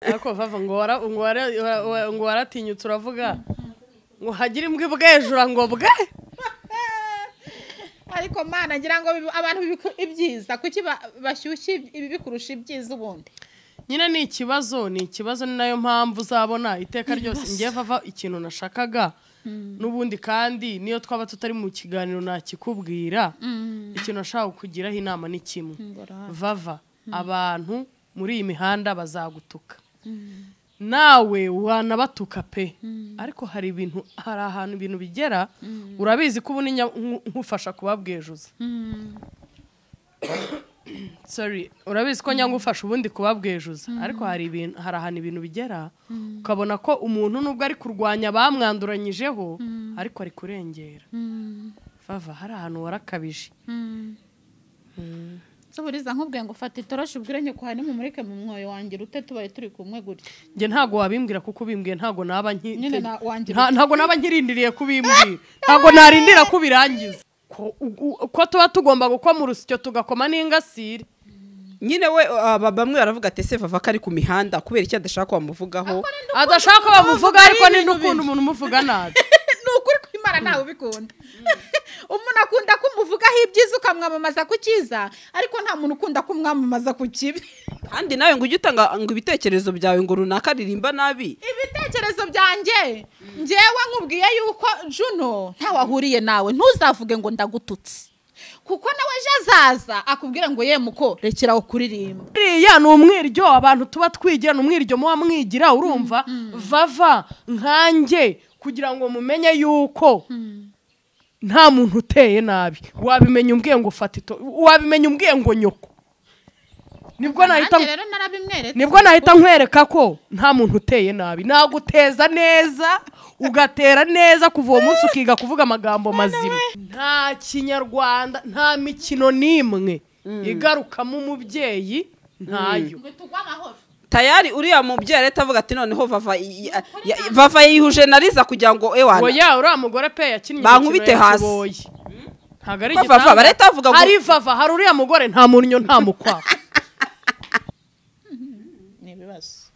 Ako vava ngora tinyutse uravuga ngo hagira imbwe bwejura ngo bwe ariko mana ngira ngo abantu ibyiza kuki bashyushye ibi bikurusha ibyiza ubundi nyina ni ikibazo nayo mpamvu uzabona iteka ryose ngiye vava ikintu nashakaga nubundi kandi niyo twaba tutari mu kiganiro nakikubwira ikintu nashaka kugiraho inama ni kimwe vava abantu muri imihanda bazagutuka nawe wanabatuka pe ariko hari ibintu hari ahantu ibintu bigera urabizi ko ubuni nkufasha kubabwejuza sorry urabizi ko nyangufasha ubundi kubabwejuza ariko hari ibintu hari ahantu ibintu bigera ukabona ko umuntu nubwo ari kurwanya bamwanduranyijeho ariko ari kurengera vava hari ahantu warakabije Soburiza nkubwiye ngo fata itoroshi ubwire nyoko hani mu mureke mu mwoyo wangira ute tubaye turi kumwe gute. Nge ntago wabimbwira kuko bimbwiye ntago nabanki ntago nabankirindiriye kubimbwira. Ntago narindira kubirangiza. Ko tuba tugomba gukoma urusyo tugakoma n'ingasire. Nyine we bamwe baravuga ati se vava kari ku mihanda kubera icyo adashaka bamuvugaho. Adashaka bamuvuga ariko ni n'ukuntu umuntu umuvuga nabi. Nukuri kwimara nawe bikunda. Umuntu akunda kumuvugaho ibyiza ukamwamamaza kukiza ariko nta muntu ukunda kumwamamaza kukibi kandi nawe ngo ugitanga ngo ibitekerezo byawe ngo runaka ririmba nabi ibitekerezo byanjye njewe nkubwiye yuko juno nta wahuriye nawe ntuzavuge ngo ndagututse kuko nawe jazaza akubwira ngo ye muko rekeraho kuririmba riya ni umwiryo abantu tuba twigira n'umwiryo mu wamwigira urumva vava nkanjye kugira ngo mumenye yuko nta muntu uteye nabi wabimenya umbwiye ngo fatito wabimenya umbwiye ngo nyoko nibwo nahita nkwereka ko nta muntu uteye nabi naguteza neza ugatera neza kuva uwo munsi ukiga kuvuga amagambo mazima nta kinyarwanda nta mikino nimwe igarukamo umubyeyi ntayo Tayari uriya mubyeyi leta avuga ati noneho vava yihuje na Liza kugira ngo ewana Oya uriya mugore pe yakinnye bankubite hasi ntago ari gitanga leta avuga ngo ari vava hari uriya mugore nta munnyo nta mukwa Nibibazo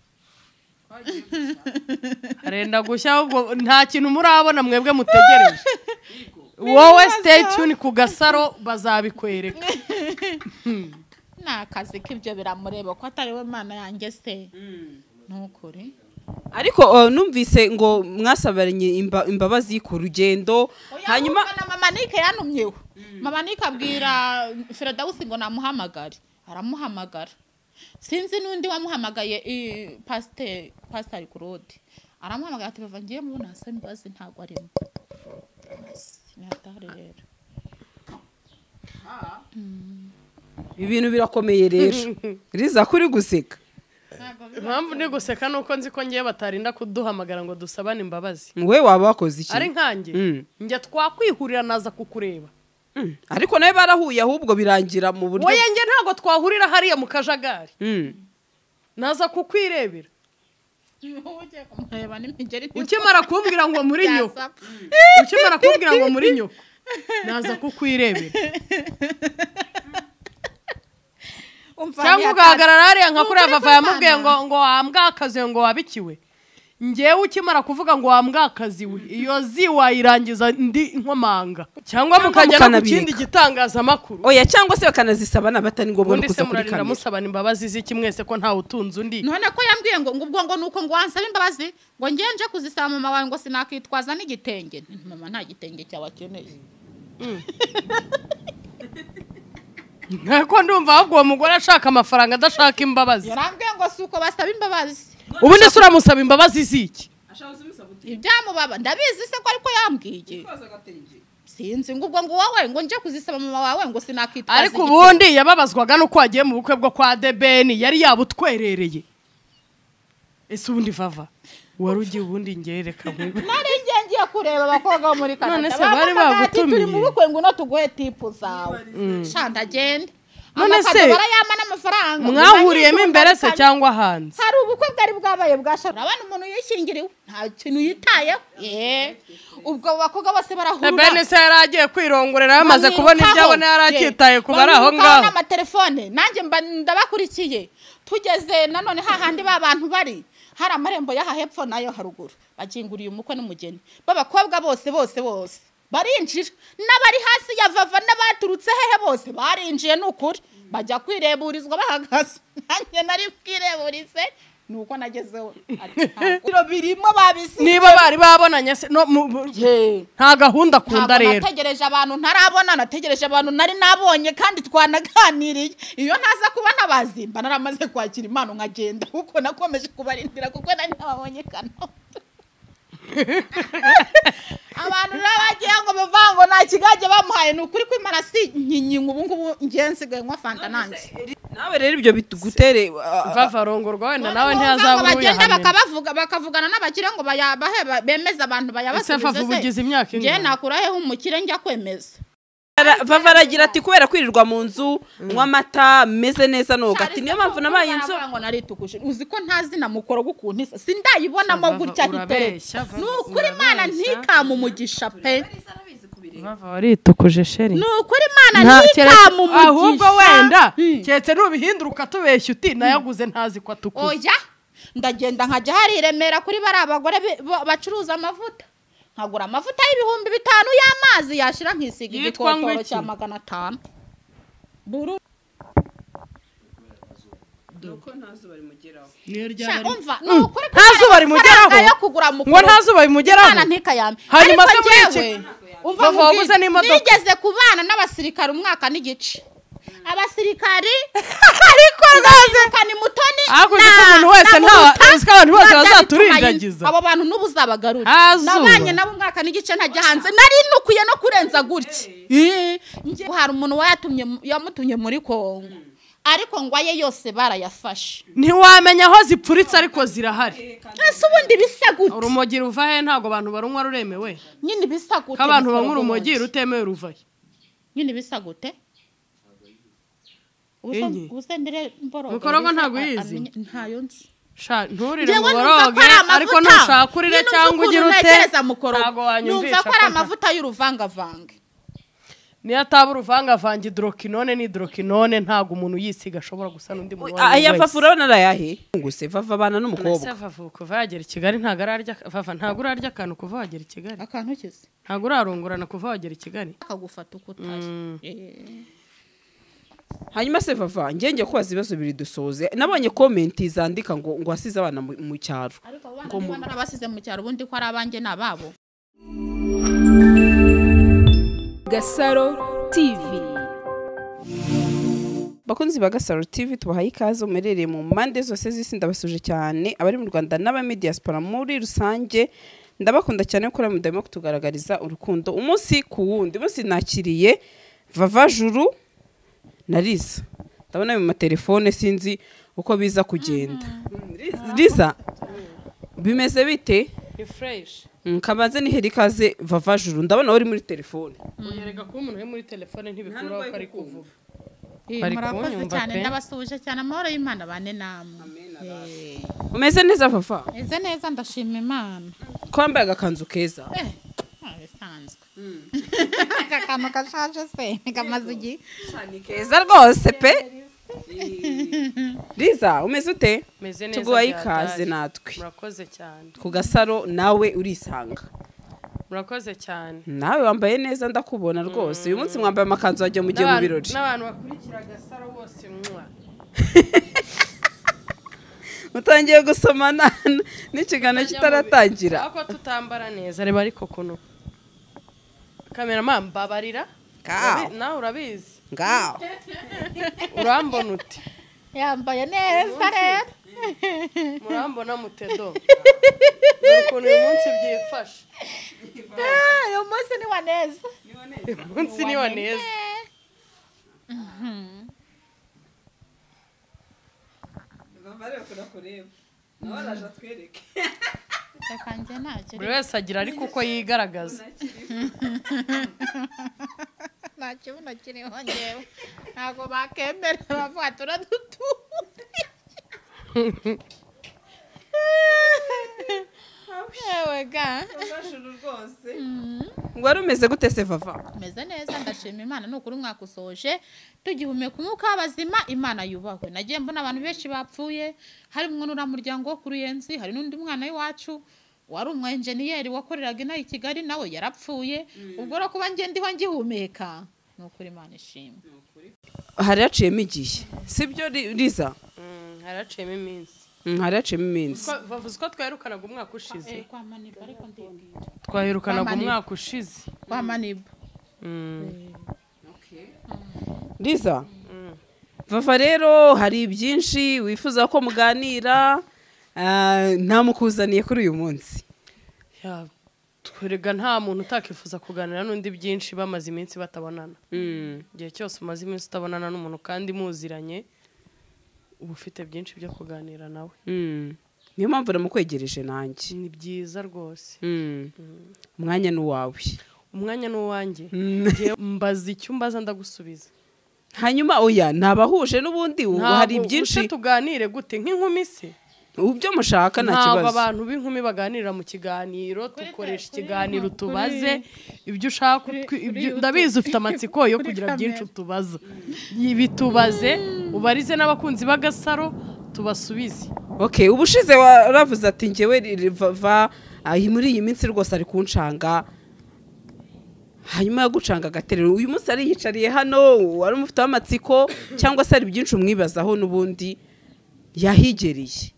Arenda gushya ubwo nta kintu murabona mwebwe mutegereje Wowe stay tuned ku Gasaro bazabikwereka na kazi kibyo biramureba ko atari we mana yanjye se ntukore ariko numvise ngo mwasabaranye imbabazi ku rugendo hanyuma mama Nike yanumyewe mama Nike abwira Firdausi ngo namuhamagare aramuhamagara sinzi nundi wamuhamagaye pastor ku rode aramuhamagara ati bavangiye mu nase imbabazi ntago arimo natare rero Ibintu birakomeye rero Liza kuri guseka Impamvu ni guseka nuko nzi ko ngiye batarinda kuduhamagara ngo dusabane imbabazi Wewe waba wakoze iki Ari nkanjye njye twakwihurira naza kukureba Ariko nawe barahuye ahubwo birangira mu buryo Oya nge ntago twahurira hariya mu kajagari Naza kukwirebera Ukimara kumbwira ngo muri nyoko naza kukwirebera Cyangwa ugahagarara hariya nka kuriya vava yamubwiye ngo wambwakaziwe ngo wabikiwe ngewe ukimara kuvuga ngo wambwakaziwe iyo zi wayirangiza ndi nkomanga cyangwa mukajya no ku kindi gitangazamakuru oya cyangwa se bakanazisaba n'abatari ngombwa no kuza kuri kamera musabana imbabazi z'iki mwese ko ntawe utunze undi none ko yambwiye ngo ubwo ngo nuko ngo wansaba imbabazi ngo ngenje kuzisaba mama wawe ngo sinakitwaza n'igitenge mama nta gitenge cyawakeneye Nako ndumva ahubwo uwo mugore ashaka amafaranga adashaka imbabazi. Yarambwiye ngo si uko basaba imbabazi. Ubundi se uramusaba imbabazi ziki? Ashabuze umusabuti. Ibyamubaba ndabizi se ko ariko yambwiye. Sinzi ngo ubwo ngo wawe ngo nje kuzisaba mama wawe ngo sinakitwaza. Ariko ubundi yababazwaga nuko agiye mu bukwe bwo kwa the ben yari yabutwerereye. Ese ubundi vava warugiye ubundi ngereka nk'uko. Nari ngiye kureba abakobwa muri Canada. None se bari bagutumiye. Turi mu bukwe ngo no tugoye tipu zawe. Shanda gende mwahuriye mo imbere se cyangwa hanze hari ubukwe bwari bwabaye bwashara abantu umuntu yishingiriwe nta kintu yitaye ubwo bakoga bose barahura bene se yaragiye kwirongorera yamaze kubona ibyabone yarakitaye kubara aho ngaho na telefone nanjye mba ndabakurikiye tugeze nanone hahandi babantu bari hari amarembo yaha hepfo nayo haruguru baginguriye umukwe n'umugeni babakobwa bose barinjira nabari hasi yavava nabaturutse hehe bose barinjiye n'ukuri bajya kwireburizwa bahagaze nanjye nari kwireburize nuko nagezeho ati birimo babisi niba bari babonanye nta gahunda kunda rero nategereje abantu ntarabona nategereje abantu nari nabonye kandi twanaganiriye iyo naza kuba nabazimba naramaze kwakira impano nkagenda kuko nakomeje kubarindira kuko nari nababonye kano abantu nabagiye ngo bavango nta kigaje bamuhaye n'ukuri kwimarasi nkinyi ubu ngubu ngenzigaye nwa fanta nanjye nawe rero ibyo bitugutere vavarongorwa wenda nawe ntiyazabuye bagenda bakabavuga bakavugana n'abakire ngo bayabaheba bemeza abantu bayabasubize nge nakurahe umukire njya kwemeza vavaragira ati kubera kwirirwa mu nzu nwa mata meze neza noga ati niyo mpamvu nabaye inzo ngo naritukuje uzi ko ntazi namukoro gukuntisa sindayibona mo gutya hitereshya nukuri Imana ntikamu mugisha pe vavaritukuje sheri nukuri Imana ntikamu mugisha ahubwo wenda cyetse rubihinduruka tubeshya uti nayaguze ntazi kwa tukuze oya ndagenda nkajya hari Remera kuri bari abagore bacuruza amavuta agura amavuta y'ibihumbi 5 y'amazi yashira nkisiga igikotoro cya 500 buru doko nazo bari mugeraho ntazo bari mugeraho hanyuma se muri iki umva waguze n'imodoka nigeze kubana n'abasirikare umwaka n'igice abasirikare ariko naze kani mutoni akoze umuntu wese nta usika abantu bose bazaturindagiza abo bantu n'ubuzabagarura nabanye nabo mwaka n'igice ntajya hanze nari nukuye no kurenza gutya nje hari umuntu wayatumye yamutunye muri Kongo ariko ngwaye yose barayafashe nti wamenya aho zipfuritse ariko zirahari ese ubundi bisa gute urumogi ruvahe ntago abantu barunywa ruremewe nyine bisa gute abantu banywa urumogi rutemewe ruvahe nyine bisa gute usendere mboro mukorongo ntaguhizi ntayo nzi sha nturire muboroge ariko ntushakurire cyangwa ugira ute ntago wanyumvisha numva ko ari amavuta y'uruvanga vange niya tabu uruvanga vange hydroquinone ni hydroquinone ntago umuntu yisiga ashobora gusa n'undi muntu wese ayafafura nara yahe nguse vava bana n'umukobwa se vava kuva yagera Kigali ntago ararya vava ntago urarya akantu kuva wagera Kigali akantu kize ntago urarongorana kuva wagera Kigali akagufata ukutaye hanyuma se vava ngenge ko bazibazo biri dusoze nabonye comment izandika ngo asize abana mu cyaro ngo mwana abasize mu cyaro ubundi ko ari abange nababo Gasaro TV bakunzi ba Gasaro TV tubahaye ikaze umerereye mu mande zose z'isi ndabasuje cyane abari mu Rwanda n'aba media spora muri rusange ndabakunda cyane ko muri demo kutugaragariza urukundo umunsi ku wundi umunsi nakiriye Vava Juru na Liza ndabona mu telefone sinzi uko biza kugenda Liza bimeze bite refresh nkabaze ni herikaze Vava Juru ndabona uri muri telefone uyerega ko umuntu he muri telefone ntibikura ko ari kuvuga murakoze cyane ndabasuje cyane amahoro y'Imana bane namwe umeze neza Vava umeze neza ndashima Imana kwambaye agakanzu keza kakama kashaje se kamazugi shani keza rwose pe Liza umeze ute tuguha ikaze natwe murakoze cyane ku Gasaro nawe urisanga murakoze cyane nawe wambaye neza ndakubona rwose uyu munsi mwambaye amakanzu wajya mugiye mu birori n'abantu bakurikira Gasaro bose mwa mutangiye gusomana n'ikigano kitaratangira ako tutambara neza reba ariko kuno cameraman babarira na urabizi ngao urambona uti yambaye neza rero murambona mutedo ukuntu uyu munsi byifashe uyu munsi ni waneza munsi ni waneza buri wese agira ariko uko yigaragaza nta kiri ho ngewe ntago bakemera bavuga turadutuye wari umeze gute se vava? Meze neza ndashima Imana nuko uri umwaka usoje tugihumeka umwuka w'abazima Imana yubahwe. Nagiye mbona abantu benshi bapfuye harimwo n'uramuryango wo kuri Yenzi, hari n'undi mwana w'iwacu wari umwenjeniyeri wakoreraga inaha I Kigali nawe yarapfuye. Ubwo rero kuba ngiye ndiho ngihumeka nuko Imana ishimwe. Hari yaciyemo igihe sibyo Liza? Haraciyemo iminsi. Haraciyemo iminsi. Bavuze ko twaherukanaga umwaka ushize. Twaherukanaga umwaka ushize. Kwa Maniba. Okay. Liza. Vava rero hari byinshi wifuza ko muganira ntamukuzaniye kuri uyu munsi. Ya twerega nta muntu utakifuza kuganira n'undi byinshi bamaze iminsi batabonana. Igihe cyose umaze iminsi utabonana n'umuntu kandi muziranye. Ubu ufite byinshi byo kuganira nawe. Niyo mpamvu namukwegereje nanjye. Ni byiza rwose. Umwanya n'uwawe. Umwanya n'uwanjye. Mbaza icyo mbaza ndagusubiza. Hanyuma oya ntabahuje n'ubundi ubu hari byinshi tuganire gute nk'inkumi se? Ubyo mushaka nta kibazo. Ntabwo abantu b'inkumi baganira mu kiganiro dukoresha ikiganiro tubaze ibyo ushaka. Ndabizi ufite amatsiko yo kugira byinshi tubaza. Bitubaze ubarize n'abakunzi b'Gasaro tubasubize. Okay, ubushize waravuze ati ngewe va muri iyi minsi rwose ari kuncanga. Hanyuma yagucanga agaterero. Uyu munsi ari yicariye hano wari umufite amatsiko cyangwa se ari byinshi umwibazaho n'ubundi yahigereye.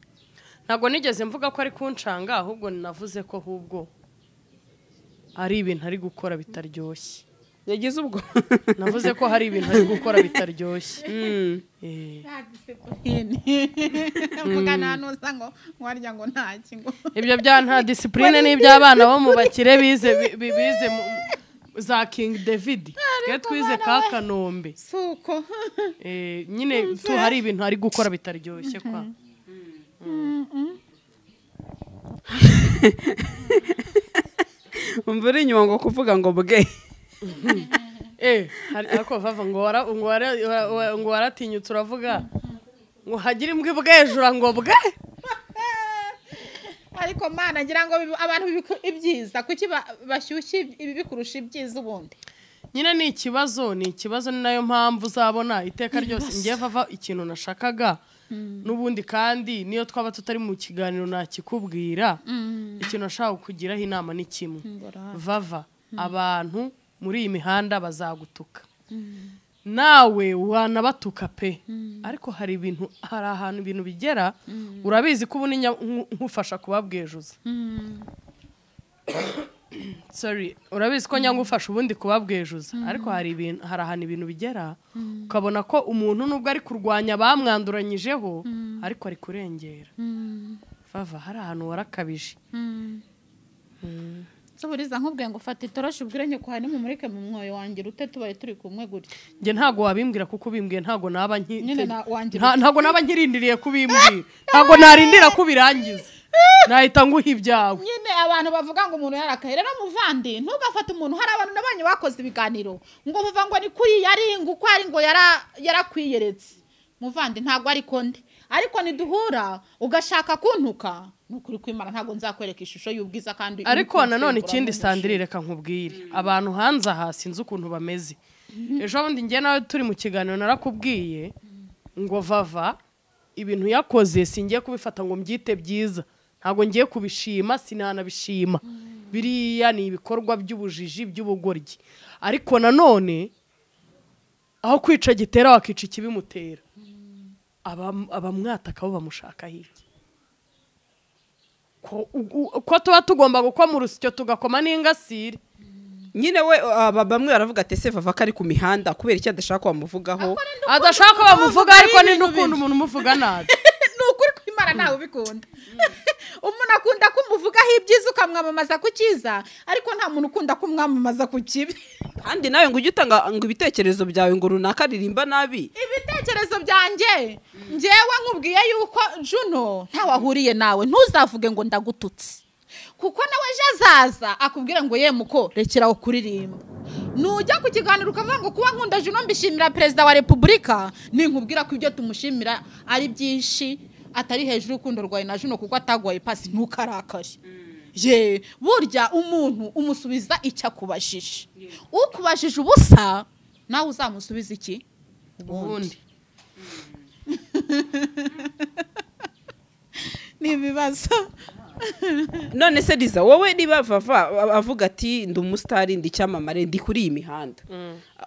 Ntago nigeze mvuga ko ari kuncanga ahubwo ninavuze ko hubwo ari ibintu ari gukora bitaryoshye. Yagize ubwo navuze ko hari ibintu ari gukora bitaryoshye. Mvuga nanuza ngo warya ngo ntaki ngo ibyo bya nta discipline n'iby'abana bo mu bakire bize za King David twize ka Kanombe suko nyine tu hari ibintu ari gukora bitaryoshye kwa umvira inyuma ngo kuvuga ngo bwe hari ako vava ngo wara tinyutse uravuga ngo hagira imbwe bwejura ngo bwe ariko mana ngira ngo abantu ibyiza kuki bashyushye ibi bikurusha ibyiza ubundi nyine ni ikibazo nayo mpamvu uzabona iteka ryose ngiye vava ikintu nashakaga n'ubundi kandi niyo twaba tutari mu kiganiro nakikubwira ikintu nashaka kugiraho inama ni kimwe vava abantu muri iyi mihanda bazagutuka nawe wanabatuka pe ariko hari ibintu hari ahantu ibintu bigera urabizi ko ubuni nkufasha kubabwejuza sorry urabizi ko nyangufasha ubundi kubabwejuza ariko hari ibintu hari ahantu ibintu bigera ukabona ko umuntu nubwo ari kurwanya bamwanduranyijeho ariko ari kurengera vava hari ahantu warakabije Liza nkubwiye ngo fata itoroshi ubwire nyoko hari mumureke mu mwoyo wanjye rute tubaye turi kumwe gutya. Nge ntago wabimbwira kuko ubimbwiye ntago naba nkirindiriye kubimbwira. Ntago narindira kubirangiza. Nahita nguha ibyawe. Nyine abantu bavuga ngo umuntu yarakaye rero muvandi ntugafata umuntu hari abantu nabanyu bakoze ibiganiro ngo vuva ngo ni kuri yaringa uko ari ngo yarakwiyeretse. Muvandi ntago ari konde. Ariko niduhura ugashaka kuntuka nukuri kwimara ntago nzakwereka ishusho y'ubwiza kandi ariko nanone ikindi sandirireka nkubwire abantu hanze aha sinzi ukuntu bameze ejo bundi ngiye nawe turi mu kiganiro narakubwiye ngo vava ibintu yakoze singiye kubifata ngo mbyite byiza ntago ngiye kubishima sinanabishima biriya ni ibikorwa by'ubujiji by'ubugoryi ariko nanone aho kwica gitera wakica ikibimutera abamwataka bo bamushaka hirya ko tuba tugomba gukwa mu rusyo tugakoma n'ingasire nyine we bamwe baravuga ati se vava kari ku mihanda kubera icyo adashaka bamuvugaho adashaka bamuvuga ariko ni n'ukuntu umuntu umuvuga nabi nukuri kwimara nawe ubikunda umuntu akunda kumuvugaho ibyiza ukamwamamaza ku cyiza ariko nta muntu ukunda kumwamamaza ku kibi kandi nawe ngo ugitanga ngo ibitekerezo byawe ngo runaka ririmba nabi ibitekerezo byanjye ngewe nkubwiye yuko Juno nta wahuriye nawe ntuzavuge ngo ndagututse kuko nawe jazaza akubwira ngo yemu ko rekeraho kuririmba nujya ku kiganiro ukavuga ngo kuba nkundaje no mbishimira president wa republika ninkubwira ko ibyo tumushimira ari byinshi atari hejuru ukundo rwaye na juno kuko atagwaye pass ntukarakaje je burya umuntu umusubiza icya kubashije ukubashije ubusa nawe uzamusubiza iki ubundi ni bibazo none se Liza wowe nibavava avuga ati ndi umustari ndi cyamamare ndi kuri imihanda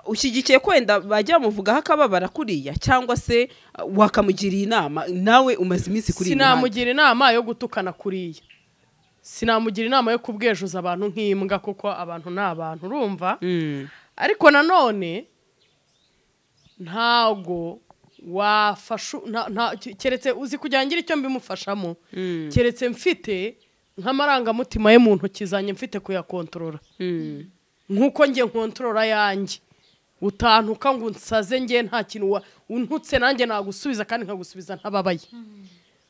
ushigikiye kwenda bajya muvuga hakababara kuriya cyangwa se wakamugirira inama nawe umaze iminsi kuri imihanda sinamugira inama yo gutukana kuriya sinamugira inama yo kubwejuza abantu nk'imbwa kuko abantu n'abantu urumva ariko nanone ntago wafashu na keretse uzi kujyangira icyo mbimufashamo keretse mfite nkamaranga mutima ye mu ntoki zanye mfite kuyakontorora nkuko ngiye kontorora yanjye utantuka ngo nsaze ngiye nta kintu untutse nanjye nagusubiza kandi nkagusubiza ntababaye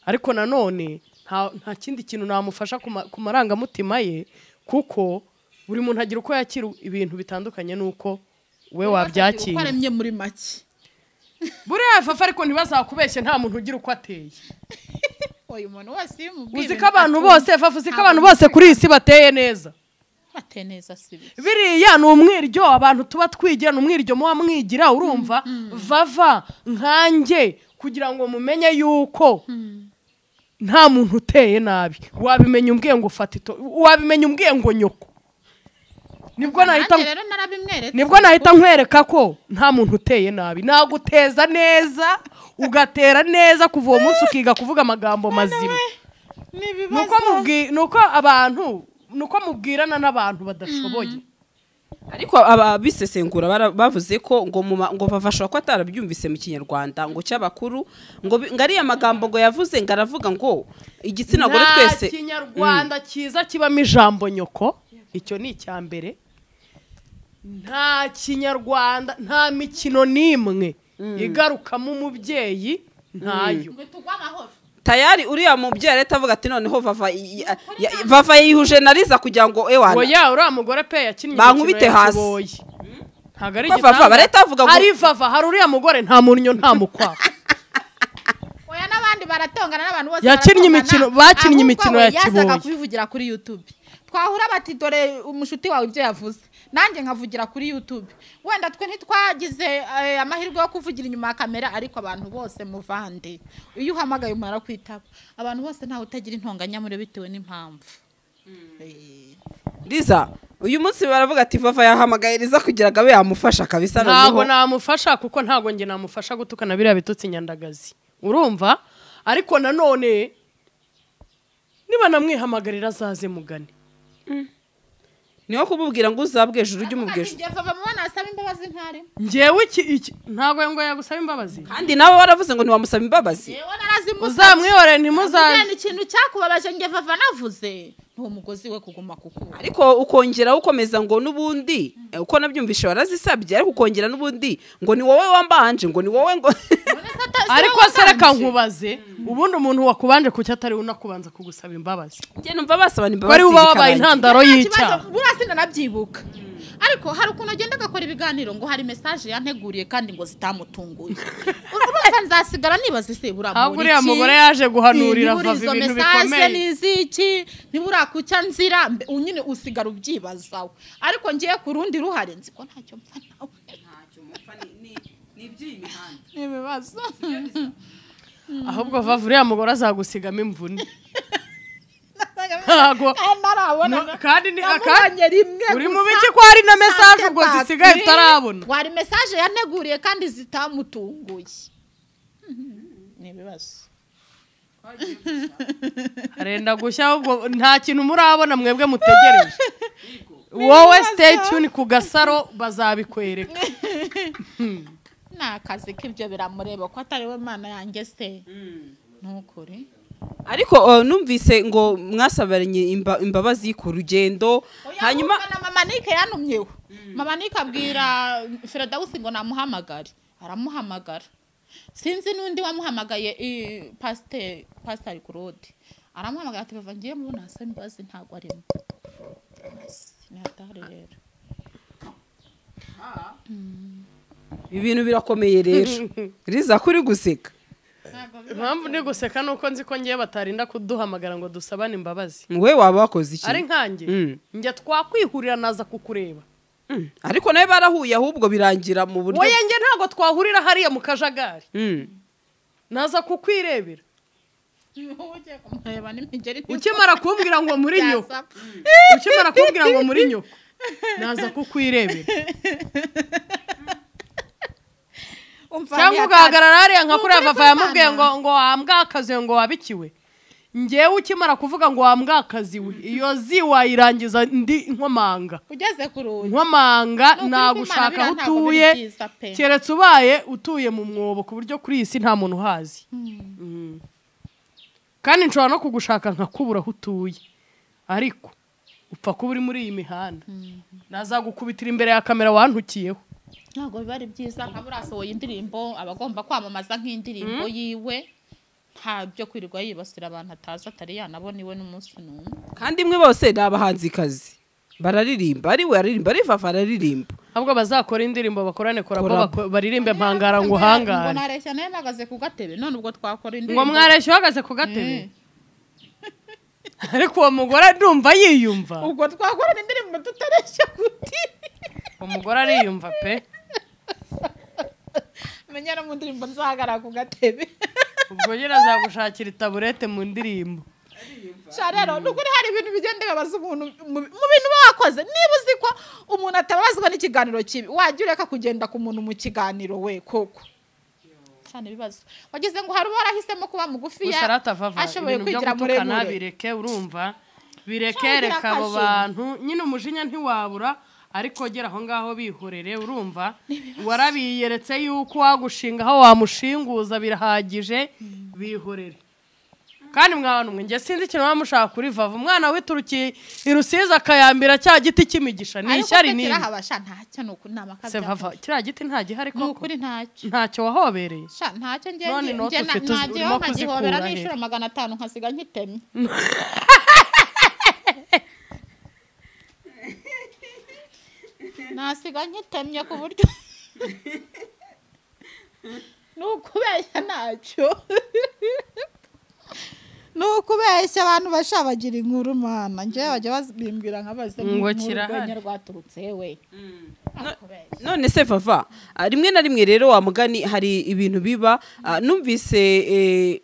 ariko nanone nta kindi kintu namufasha kumaranga mutima ye kuko buri muntu agira uko yakira ibintu bitandukanye nuko we wabyakira ukaremye muri make Burea fafa ariko ntibazakubeshye nta muntu ugira uko ateye. Oyo umuntu wose mubwire. Uzika abantu bose fafa uzika abantu bose kuri isi bateye neza. Bateye neza sibi. Biriya ni umwiryo abantu tuba twigira ni umwiryo muwa mwigira urumva vava nkanjye kugira ngo mumenye yuko nta muntu uteye nabi. Wabimenya umbwiye ngo fatito wabimenya umbwiye ngo nyoko. Nibwo nahita nkwereka ko nta muntu uteye nabi naguteza neza ugatera neza kuva uwo munsi ukiga kuvuga amagambo mazima nuko abantu nuko mubwirana n'abantu badashoboye ariko ababisesengura bavuze ko ngo bavashwa ko atarabyumvise mu kinyarwanda ngo cy'abakuru ngo ngari amagambo ngo yavuze ngaravuga ngo igitsina gore twese kinyarwanda kiza kibamo ijambo nyoko icyo ni cyambere nta kinyarwanda nta mikino nimwe igarukamo umubyeyi ntayo tayari uriya mubyeyi atavuga ati noneho vava yihuje na Liza kugira ngo ewana oya uriya mugore pe yakinnye bankubite hasi ntagari gitava bareta avuga ngo ari vava hari uriya mugore nta munnyo nta mukwa oya nabandi baratongana n'abantu bose yakinnye imikino bakinnye imikino ya kiboye yazaga kubivugira kuri YouTube twahura bati dore umushuti wawe ibyo yavuze nanjye nkavugira kuri YouTube wenda twe ntitwagize amahirwe yo kuvugira inyuma ya kamera ariko abantu bose muvande iyo uhamagaye umara kwitaba abantu bose ntawe utagira intonganya muri bitewe n'impamvu Liza uyu munsi baravuga ati vava yahamagaye Liza kugira gabe yamufasha kabisa ntago namufasha kuko ntago nge namufasha gutukana biriya bitutsi nyandagazi urumva ariko nanone niba namwihamagarira azaze mugane niho kububwira ngo uzabweje urujye umubweje ngewe iki ntago ngo yagusaba imbabazi kandi nabo baravuze ngo ntiwamusaba imbabazi uzamwihore ntimuzaze ikintu cyakubabaje nge vava navuze nto mugozi we kuguma kuko ariko ukongera ukomeza ngo nubundi uko nabyumvishe warazisabye ariko ukongera nubundi ngo ni wowe wambanje ngo ni wowe ngo ariko sereka nkubaze ubundi umuntu wakubanje kuki atari unakubanza kugusaba imbabazi nge numva basaba nimbabazi bari ubabaye intandaro yica burasinda nabyibuka ariko hari ukuntu agenda gakora ibiganiro ngo hari message yanteguriye kandi ngo zitamutunguye urumva nzasigara nibaze se buramuri iki umugore yaje guhanurira vava ibintu bikomeye n'iziki nibura kucya nzira unyine usigara ubyibazawe ariko ngiye ku rundi ruhare nzi ko ntacyo mpfa nawe n'ibibazo ahubwo vavuriya mugore azagusigama imvune kandi uri mu biki ko hari na message ubwo zisigaye utarabona wari message yaneguriye kandi zitamutunguye n'ibibazo arenda gushya ubwo nta kintu murabona mwebwe mutegereje wowe stay tuned ku Gasaro bazabikwereka na kazi k'ibyo biramureba ko atari we mana yange se ntukore ariko numvise ngo mwasabaranye imbabazi ku rugendo hanyuma mama Nike yanumyewe mama Nike abwira Firdausi ngo namuhamagare aramuhamagara sinzi nundi wamuhamagaye pasteur Claude Arama magati bevangiye mu nase mbazi ntago arimo. Sinatare rero. Ah. Ibintu birakomeye rero. Liza kuri guseka. Impamvu ni guseka nuko nzi ko ngiye batarinda kuduhamagara ngo dusabane imbabazi. Mwe waba wakoze iki? Ari nkanjye. Njye twakwihurira naza kukureba. Ariko nawe barahuye ahubwo birangira mu buryo. Wowe nge ntago twahurira hariya mu kajagari. Naza kukwirebera. Ukimara kumbwira ngo muri nyoko. Ukimara kumbwira ngo muri nyoko. Naza kukwirebera. Cyangwa ugahagarara hariya nka kuri avava yamubwiye ngo wambwakaziwe ngo wabikiwe. Ngewe ukimara kuvuga ngo wambwakaziwe iyo zi wayirangiza ndi nkomanga. Ugeze ku ruzi. Nkomanga nagushaka aho utuye keretse ubaye utuye mu mwobo ku buryo kuri isi nta muntu uhazi. Kandi nshobora no kugushaka nkakubura aho utuye. Ariko upfa kuba uri muri iyi mihanda. Nazagukubitira imbere ya kamera wantukiyeho. Ntago bibari byiza kaburasohoye indirimbo abagomba kwamamaza nk'indirimbo yiwe nta byo kwirirwa yibasira abantu ataza atari yanabona iwe n'umunsi n'umwe. Kandi imwe bose nabahanzi kazi bararirimba ari we aririmba ari fafa aririmba ahubwo bazakora indirimbo bakorane korabo baririmbe mpangara ngo hangara. Ngo nareshya naye magaze ku gatebe none ubwo twakora indirimbo. Ngo mwareshya uhagaze ku gatebe. Ariko uwo mugore ndumva yiyumva. Ubwo twakora indirimbo tutareshya kuti. Umugore ariyumva pe. Menyera mu ndirimbo nzahagara ku gatebe. Ubwo nyina zagushakira taburete mu ndirimbo. Sharero nuko hari ibintu bigendeye abazi umuntu mu bintu bakoze nibuzi ko umuntu atabazwa n'ikiganiro kibi wajyureka kugenda ku muntu mu kiganiro we koko. Cyane bibazo. Wageze ngo hari barahisemo kuba mugufi ya. Ashoboye kwigira muri nabireke urumva birekereka abo bantu nyine umujinya ntiwabura. Ariko gera aho ngaho bihorere urumva warabiyeretse yuko wagushinga aho wamushinguza birahagije bihorere. Kandi mwana umwe nge sinzi ikintu bamushaka kuri vava umwana we turuki irusiza akayambira cya giti kimigisha ni ishyari ni ariko kirabasha ntacyo nuko namakaza vava kira giti nta gihari koko kuri ntacyo wahobereye sha ntacyo nge nge ntajyo nkagihobera n'ishura 500 nkasiga nkitemye. Nasiga nkitemye ku buryo nukubeshya nacyo nukubeshya abantu bashabagira inkuru mana ngewe bajya bazimbwira nkabaze ngo kirahanya rwaturutse we none se fafa rimwe na rimwe rero wa mugani hari ibintu biba numvise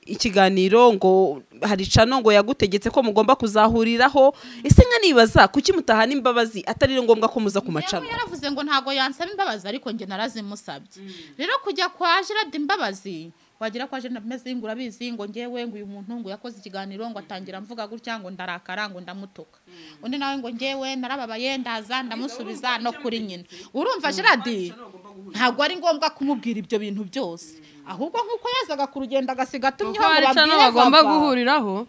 ikiganiro ngo hari cano ngo yagutegetse ko mugomba kuzahuriraho ese nka nibaza kuki mutahana imbabazi atari ngombwa ko muza ku macano. Yaravuze ngo ntago yansaba imbabazi ariko nge narazimusabye rero kujya kwa Gerard imbabazi wagira kwa Gerard meze ingura bizi ngo ngewe ngo uyu muntu ngo yakoze ikiganiro ngo atangira mvuga gutya ngo ndarakara ngo ndamutoka undi nawe ngo ngewe narababaye ndaza ndamusubiza no kuri nyina urumva Gerard ntago ari ngombwa kumubwira ibyo bintu byose ahubwo nkuko yazaga ku rugendo agasiga atumyeho bagomba guhuriraho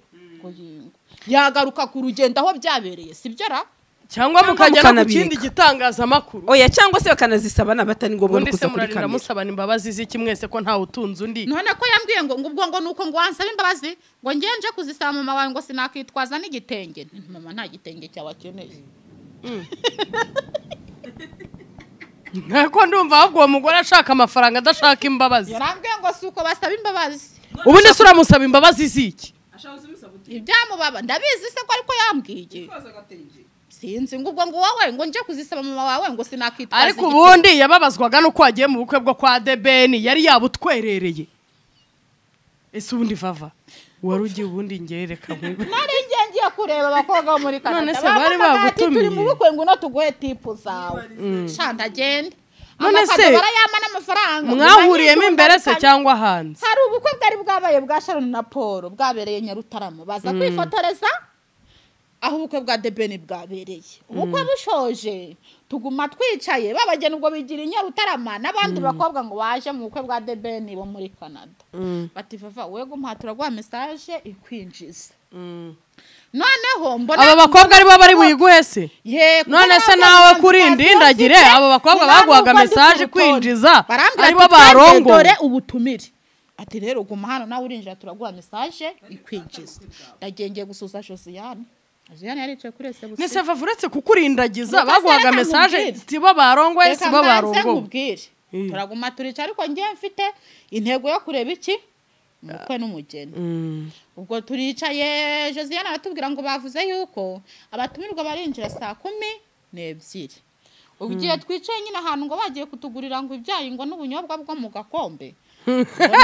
yagaruka ku rugendo aho byabereye sibyo ra cyangwa mukajyana ku kindi gitangazamakuru oya cyangwa se bakanazisaba n'abatani ngombwa no kuzakurikana musabana imbabazi z'iki mwese ko nta utunze undi none ko yambwiye ngo ubwo ngo nuko ngo wansaba imbabazi ngo ngenje kuzisaba mama wawe ngo sinakitwaza n'igitenge mama nta gitenge cyabakeneye. Nako ndumva ahubwo umugore ashaka amafaranga adashaka imbabazi. Yarambwiye ngo suko basaba imbabazi. Ubune sura musaba imbabazi ziki? Ashabuze musaba uti. Ibyamubaba ndabizi se ko ariko yambwiye. Sinzi ngo ubwo ngo wawe ngo nje kuzisaba mama wawe ngo sinakitwaza. Ariko ubundi yababazwaga nuko agiye mu bukwe bwo kwa the ben yari yabutwerereye. Ese ubundi vava warugiye ubundi ngereka nk'ubu. Nari ngiye kureba abakobwa muri Canada. None se bari bagutumiye. Turi mu bukwe ngo no tugoye tipu zawe. Shanda genda. None se barayamana amafaranga. Mwahuriyemo imbere se cyangwa hanze? Hari ubukwe bwari bwabaye bwa Sharon na Paul bwabereye Nyarutarama. Baza kwifotoreza aho ubukwe bwa the ben bwabereye. Ubukwe bushoje tuguma twicaye babagena ubwo bigira Nyarutarama nabandi bakobwa ngo baje mu bukwe bwa the ben bo muri Canada. Bati vava we gumpatura gwa message ikwinjiza. Noneho mbona aba bakobwa ari bo bari buyiguhese none se nawe kurindi indagire aba bakobwa baguhaga message kwinjiza ari bo barongo dore ubutumire ati rero guma hano nawe urinjira turaguha message ikwinjiza ndagengeye gususa shose yani Jane yari cyo kurese busa Nesava vuretse kukurindagiza baguhaga message tibo barongoye sibo barongo turaguma turica ariko ngiye mfite intego yo kureba iki mukwe n'umugeni ubwo turicaye Josiane abatubwira ngo bavuze yuko abatumirwa barinjira saa 12 ugiye twicaye nyina ahantu ngo bagiye kutugurira ngo ibyayi ngo n'ubunyobwa bwo mu gakombe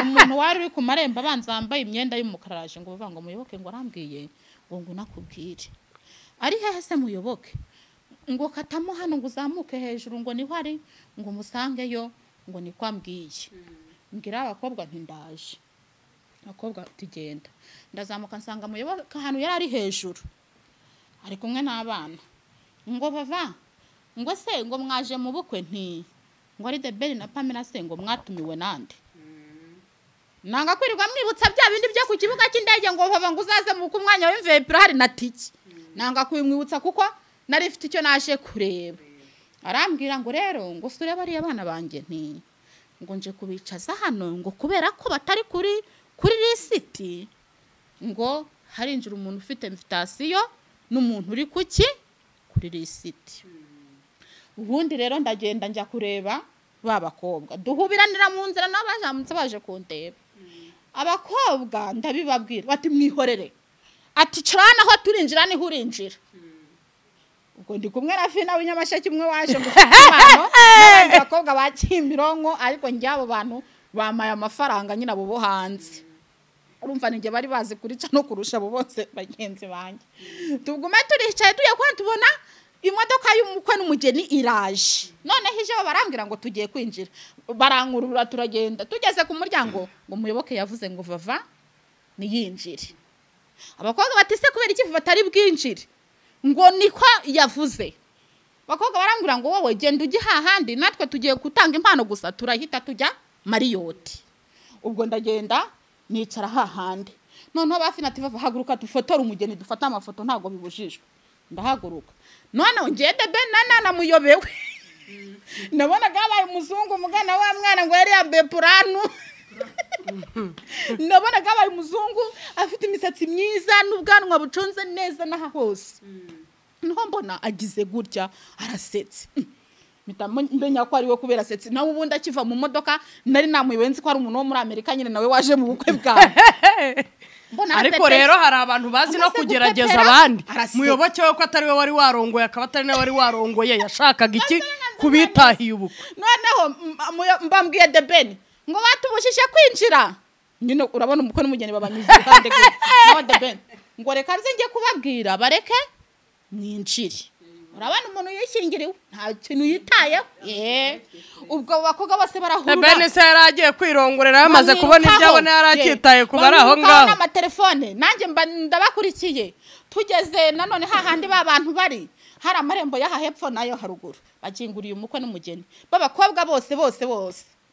umuntu wari ku maremba banzambaye imyenda y'umukaraje ngo bavanga muyoboke ngo arambwiye ngo nakubwire ari hehe se muyoboke ngo katamo hano ngo uzamuke hejuru ngo niho ari ngo musangeyo ngo ni kwambwiye ngira abakobwa ntindaje akobwa tugenda ndazamuka nsanga muyoboke hano yari hejuru ari kumwe n'abana ngo bava ngo se ngo mwaje mu bukwe nti ngo ari the ben na Pamela se ngo mwatumiwe nande nanga kwirirwa mwibutsa bya bindi byo ku kibuga cy'indege ngo bava ngo uzaze mu kumwanya w'imvepira hari na tiki nanga kwimwibutsa kuko nari ifite icyo naje kureba arambwira ngo rero ngo sure bari abana banjye nti ngo nje kubicaza hano ngo kubera ko batari kuri lisiti ngo hari injira umuntu ufite invitation n'umuntu uri kuki kuri lisiti ubundi rero ndagenda njya kureba babakobwa duhubiranira mu nzira n'abajamutse baje kunteba abakobwa ndabibabwira bati mwihorere ati cyana aho turinjira ni hurinjira ubwo ndi kumwe na Fina w'inyamashaki mwe waje gutumano abakobwa bakimironko ariko njyabo bantu bamaye amafaranga nyina bo hanze urumva ninge bari bazi kurica no kurusha bo bose bagenzi banje tugume turicaye tuye kwa tubona imodoka y'umukwe n'umugeni iraje none hije barambira ngo tugiye kwinjira barankurura turagenda tugeze ku muryango ngo muyoboke yavuze ngo vava niyinjire abakobwa batise kubera iki batari bwinjire ngo niko yavuze abakobwa barambira ngo wowe genda ugihahandi natwe tugiye gutanga impano gusa turahita tujya Mariyoti ubwo ndagenda nicara hahandi noneho bafinati vava haguruka dufotora umugeni dufata amafoto ntago bibujijwe ndahaguruka none ngiye the ben nana muyobewe nabona gabaye muzungu mugana wa mwana ngo yari yambe puranu nabona gabaye muzungu afite imisatsi myiza n'ubwanwa buconze neza naha hose niho mbona agize gutya arasetse mitambo ndenya ko ari we kubera setse nawe ubundi akiva mu modoka nari namuyibenzi ko ari umuntu wo muri Amerika nyine nawe waje mu bukwe bwawe ariko rero hari abantu bazi no kugerageza abandi muyoboke ko atari we wari warongoye akaba atari na wari warongoye yashakaga iki kubitahiye ubukwe noneho mbambwiye the ben ngo batubushishe kwinjira nyine urabona umukwe n'umugeni babanyuze kandi ngo the ben ngo reka nze kubabwira bareke mwinjire urabona umuntu yishingiriwe nta kintu yitaye ubwo bakoga bose barahura the ben se yaragiye kwirongorera yamaze kubona ibyabo n'arakitaye kubara aho ngaho na telefone nanjye ndabakurikiye tugeze nanone hahandi babantu bari hari amarembo yaha hepfo nayo haruguru baginguriye umukwe n'umugeni babakobwa bose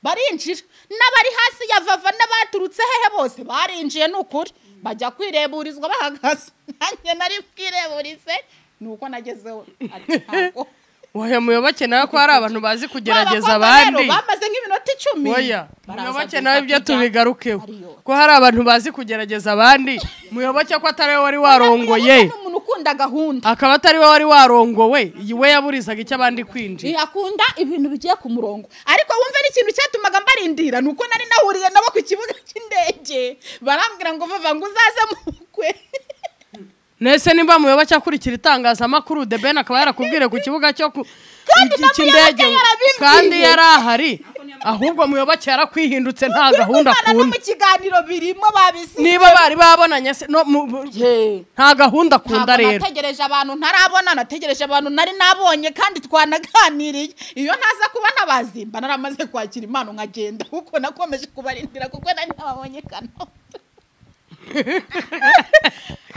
barinjira n'abari hasi yavava n'abaturutse hehe bose barinjiye n'ukuri bajya kwireburizwa bahagaze nanjye nari kwireburize nuko nagezeho ati ntabwo woya muyoboke nawe ko hari abantu bazi kugerageza abandi bamaze nk'iminota 10 woya muyoboke nawe ibyo tubigarukeho ko hari abantu bazi kugerageza abandi muyoboke ko atari we wari warongoye umuntu ukunda gahunda akaba atari we wari warongowe we yaburizaga icyo abandi kwinjira yakunda ibintu bigiye ku murongo ariko wumve n'ikintu cyatumaga mbarindira nuko nari nahuriye nabo ku kibuga cy'indege barambwira ngo vavangu zaze mukwe Nese nimba muyoboke akurikira itangazamakuru the ben akaba yarakubwire ku kibuga cyo cy'indege kandi yarahari ahubwo muyoboke yarakwihindutse nta gahunda akunda n'ikiganiro birimo babisi niba bari babonanye nta gahunda akunda rero nategereje abantu ntarabona nategereje abantu nari nabonye kandi twanaganiriye iyo ntaza kuba nabazimba naramaze kwakira impano nkagenda kuko nakomeje kubarindira kuko nari nababonye kano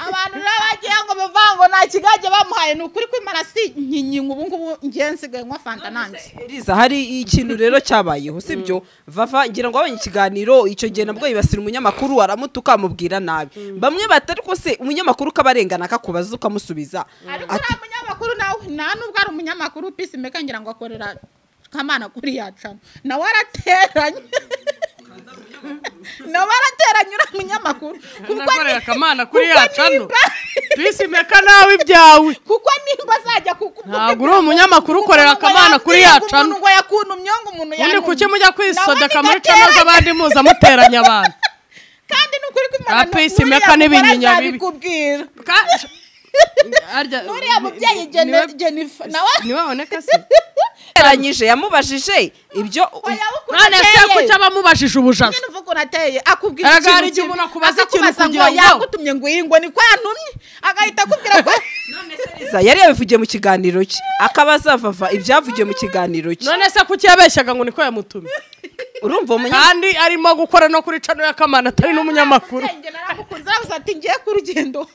abantu nabagiye ngo bivango nta kigaje bamuhaye n'ukuri kwimarasi nkinkinga ubu ngubu ngensigaye nwa fanta nanze Liza hari ikintu rero cyabayeho sibyo vava ngira ngo abanye ikiganiro icyo gihe nabwo yibasira umunyamakuru aramutuka amubwira nabi bamwe batari ko se umunyamakuru kabarengana akakubaza ukamusubiza ariko ari umunyamakuru nawe nta nubwo ari umunyamakuru pisi meka ngira ngo akorera kamana kuri yaca nawe arateranye na barateranye umunyamakuru kuko nikamana kuri yacano tusimeka nawe ibyawe kuko nimba azajya kukuvuga ntabwo uri umunyamakuru ukorera kamana kuri yacano ngo yakuntumye ngo umuntu yari undi kuke mujya kwisoda kamuri cyangwa abandi muza muteranya abantu kandi nukuri kwimana tusimeka n'ibinyinya bibi Nuri amubyaye Jennifer nawe niwaboneka se eranyije yamubajije ibyo none se kuki abamubajije ubujasa n'uvuga nateye akubwira ikintu ubona kubaza ikintu kugira ngo yagutumye ngo iringo ni kwantumye agahita akubwira ko none se LIZA yari yabivugiye mu kiganiro cye akabaza vava ibyavugiye mu kiganiro cye none se kuki yabeshyaga ngo niko yamutumye urumva kandi arimo gukora no kuri cano ya kamana atari n'umunyamakuru nge naramukunze aravuze ati ngiye ku rugendo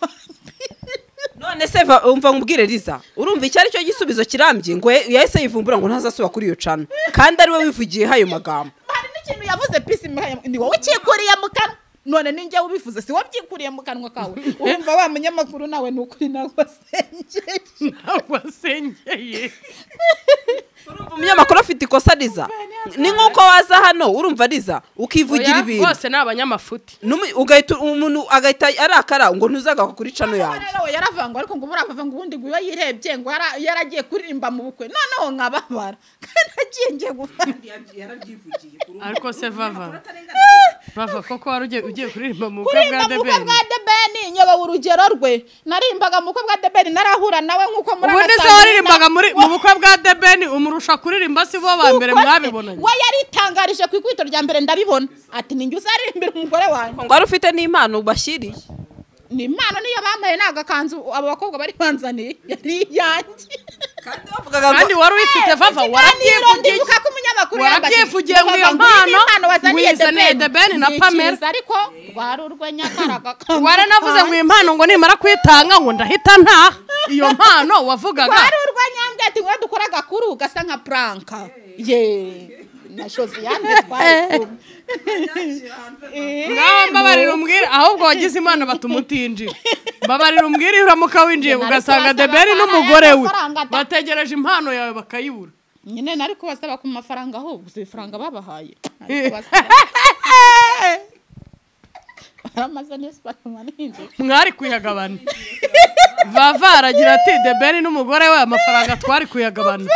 none se umva ngubwire LIZA urumva icyari cyo gisubizo kirambye ngo yahise yivumbura ngo ntazasuba kuri iyo cano kandi ari we wivugiye hayo magambo hari n'ikintu yavuze pisi ni wowe cyikuriye mu kanwa none ninjye ubivuze si wowe byikuriye mu kanwa kawe urumva wa munyamakuru nawe n'ukuri nagwasengeye urumva umunyamakuru afite ikosa LIZA ni nkuko waza hano urumva LIZA ukivugira ibintu bose n'abanyamafuti ugahita umuntu agahita arakara ngo ntuzaga kuri cano yanjye yaravangwa ariko ngo murava ngo ubundi guyo yirebye ngo yaragiye kuririmba mu bukwe noneho nkababara kandi agiye ngiye gufandi yarabyivugiye ariko se vava koko warugiye ugiye kuririmba mu bukwe bwa the ben nyoba urugero rwe narimbaga mu bukwe bwa the ben narahura nawe nkuko murabata ubundi waririmbaga mu bukwe bwa the ben umurusha kuririmba si bo bambere mwabibonanye we yaritangarije ku ikwito rya mbere ndabibona ati ninjye uzarimbira umugore wanjye ngo ari ufite n'impano ubashiriye ni impano niyo bamaye nagakanzu abo bakobwa bari banzaniye yari yanjye kandi bavugaga kandi wari ufite vava warabyivugiye ko umunyamakuru yarabyivugiye ngo iyo mpano wazaniye the ben na Pamela ariko rwari urwenya karagaka waranavuze ngo impano ngo nimara kwitanga ngo ndahita ntaha iyo mpano wavugaga rwari urwenya ngati ngo dukora gakuru gasa nka pranka ye na shozi yane twaye ngaho mbabarira umbwira ahubwo wagize imana batumutinjira mbabarira umbwira uramuka winjiye ugasanga the ben n'umugore we bategereje impano yawe bakayibura nyine nari kubasaba ku mafaranga ahubwo zifaranga babahaye mwari kuyagabana vava aragira ati the ben n'umugore we amafaranga twari kuyagabana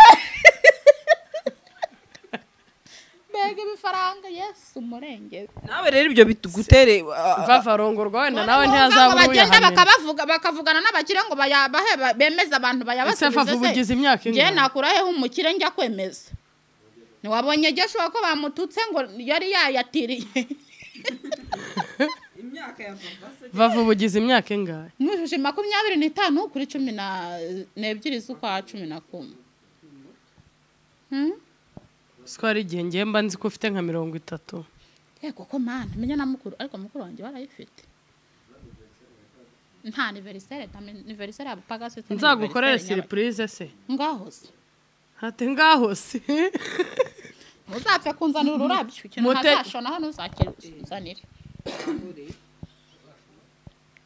bifaranga yesu murengeze nawe rero ibyo bitugutere vavarongorwa wenda nawe ntiyazavuye bagenda bakabavuga bakavugana n'abakire ngo bayabahe bemeza abantu bayabasubize ngiye nakurahe umukire njya kwemeza ni wabonye gesho ko bamututse ngo yari yayatiriye imyaka yavumva se vavubugize imyaka engahe mwujuje 25 kuri 12 z'ukwa 11 Skwari genge mba nzi ko ufite nka 30 yego ko mana menya na mukuru ariko mukuru wanjye barayifite nta anniversaire ta anniversaire abapaga se nzagukorera surprise se ngahose hate ngahose muzapfa kunzana ururabyo ikintu ntashona hano uzakira uzanira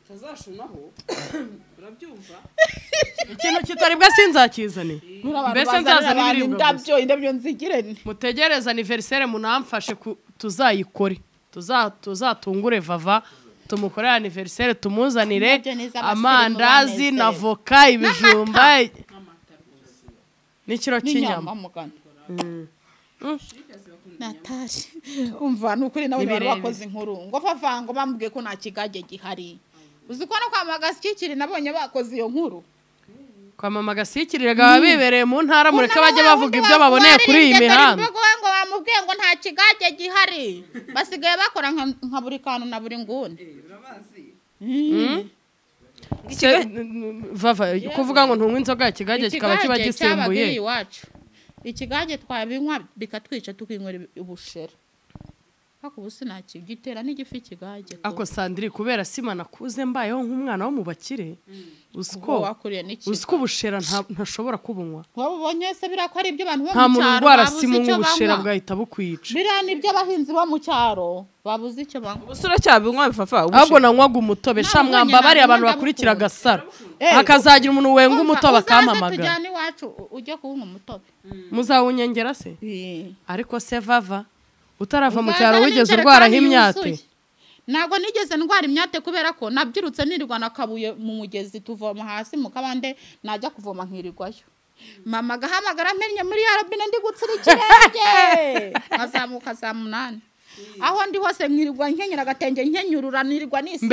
tazashonaho urabyumva ikintu kitaribwa sinzakizane mbese nzazana ibiribwa indabyo nzigirene mutegereza anniversaire munamfashe tuzayikore tuzatungure vava tumukorera anniversaire tumuzanire amandazi na voka ibijumba n'ikiro cy'inyama nataje umva n'ukuri nawe bakoze inkuru ngo vava ngo bambwiye ko nta kigage gihari uzikora kwa magasikikiri nabonye bakoze iyo nkuru kwa mama gasikikiri gaba bibereye mu ntara mureke bajye bavuga ibyo baboneye kuri iyi mihanda ngo bamubwiye ngo nta kigage gihari basigaye bakora nka buri kantu na buri nguni vava kuvuga ngo ntunywe inzoga ya kigage kikaba kiba gisimbuye ikigage twabinywa bikatwica tukinywera ubushera ako busina kigitera n'igifi kigage ako sandiri kubera sima nakuze mbayeho nk'umwana wo mubakire usko usko bushera ntashobora kubunywa wabonye se birako ari ibyo abantu bo mu cyaro babuze icyo bushera bwahita bukwica birana ibyo abahinzi bo mu cyaro babuze icyo banga ubusura cyabinywa bifafa ahubwo nanywaga umutobe sha mwamba bari abantu bakurikira GASARO akazagira umuntu wenga umutobe akamamaga tujyane iwacu ujye kuwunywa umutobe muzawunyengera se ariko se vava utarafa mu cyaro wigeze urwara himyate nago nigeze ndwara imyate kubera ko nabyirutse nirirwa nakabuye mu mugezi tuvoma hasi mu kabande najya kuvoma nkirirwayo mama gahamagara mpenye muri yarabine ndi gutsirikirenge azamuka saa 8 aho ndi hose nkirirwa nkenyera gatenge nkenyurura nirirwa nisi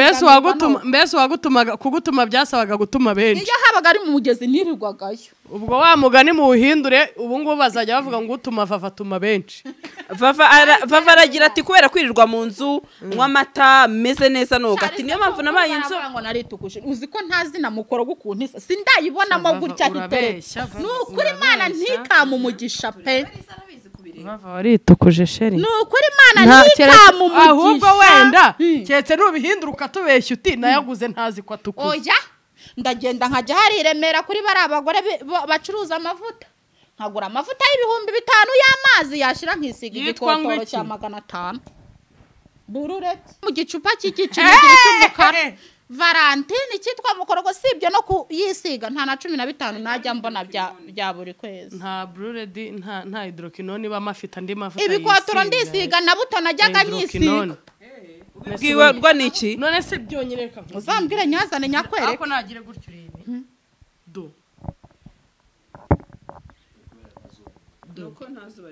mbese wagutuma kugutuma byasabaga gutuma benshi iyo habaga ari mu mugezi nirirwagayo ubwo wa mugani mu uhindure ubu ngo bazajya bavuga ngo utuma fafa tuma benshi fafa aragira ati kubera kwirirwa mu nzu nywa amata meze neza no gati niyo mpamvu nabaye inzu ngo naritukushe uzi ko ntazi na mukoro gukuntisa sindayibona mo gutya kitore n'ukuri mana ntikama umugisha pe nukuri mana nikamu mugisha ahubwo wenda cyetse nubihindura ukatubeshya uti nayaguze ntazi kwa tukuze oya ndagenda nkajya hari remera kuri bari abagore bacuruza amavuta nkagura amavuta y'ibihumbi 500 y'amazi yashira nkisiga igikotoro cya 500 burure mu gicupa cy'ikiciro cy'umukara Valentine cyitwa mukorogo sibyo no kuyisiga nta na 15 najya mbona bya buri kwezi nta bruledi nta hydroquinone ba mafita ndi mafuta ibikotoro ndisiga nabuto najyaga nyisiga ubwiwe rwa niki none se byonyere ka uzambwire nyazane nyakwere ako nagire gutyo rebe do ntazuba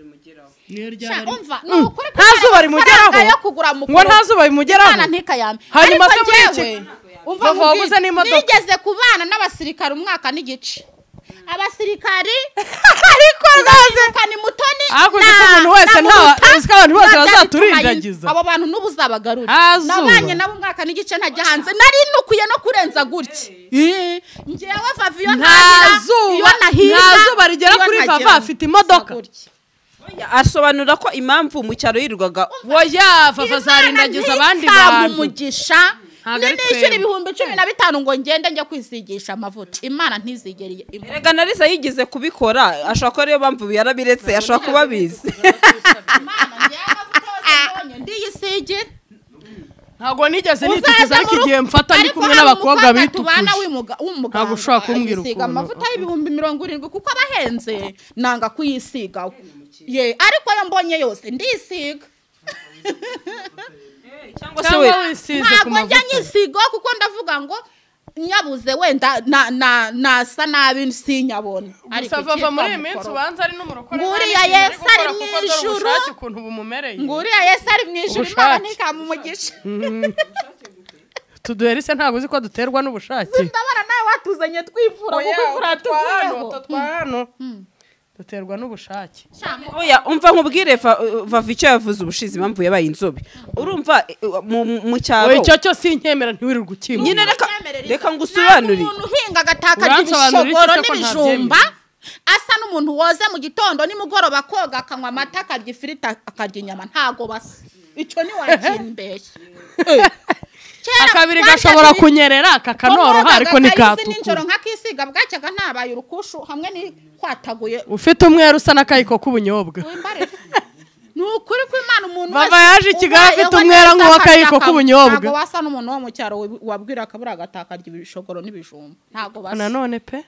rimugeraho ngo ntazuba rimugeraho hanyuma se muriki umva waguze n'imodoka nigeze kubana n'abasirikare umwaka n'igice abasirikare ariko naze kani mutoni umuntu wese abantu bose bazaturindagiza abo bantu n'ubu zabagarura nabanye nabo umwaka n'igice ntajya hanze nari nukuye no kurenza gutya ngewe Faviyo ntazuba ntazuba rigera kuri Faviyo afite imodoka asobanura ko impamvu mu cyaro yirirwaga woya Faviyo zarindagiza abandi bantu nishyura 15,000 ngo ngende njya kwisigisha amavuta imana ntizigeriye erega na LIZA yigize kubikora ashaka ko ariyo mpamvu yarabiretse ashaka kuba bizi imana njye ndiyisigira ntago nigeze nitukiza kigiye mfata ari kumwe n'abakobwa bitubana ntago ushaka kumbwira uko amavuta y'ibihumbi 70 kuko abahenze nanga kuyisiga ye ariko yo mbonye yose ndisiga cyangwa se we ntabwo njya nyisigo kuko ndavuga ngo nyabuze wenda nasa nabi sinyabona ariko Faviyo muri iyi minsi ubanza ari n'umurokore nguriya Yesu ari mu ijuru nguriya Yesu ari mu ijuru imana ntikama umugisha tuduherise ntabwo uzi ko duterwa n'ubushake ndabara nawe watuzanye twivura kuko twahano duterwa n'ubushake oya umva nkubwire Faviyo yavuze ubushizi impamvu yabaye inzobe urumva mu cyaro we cyo sinkemera ntiwirirwa ukimwe nyine reka ngusobanurire umuntu uhinga agataka n'ibishogoro n'ibijumba asa n'umuntu woze mu gitondo nimugoroba koga akanywa amata akarya ifirita akarya inyama ntago basa icyo ni wakimbeshye akabiri gashobora kunyerera akakanoroha ariko nikatuku n'injoro nkakisiga bwacyaga nabaye urukushu hamwe ni kwataguye ufite umweru usa nakayiko kubunyobwa n'ukuri ko imana umuntu baba yaje kigara afite umwera ngo wakayiko kubunyobwa ntago wasa n'umuntu wo mu cyaro wabwira akabura agataka ry'ibishogoro n'ibijumba ntago basa nanone pe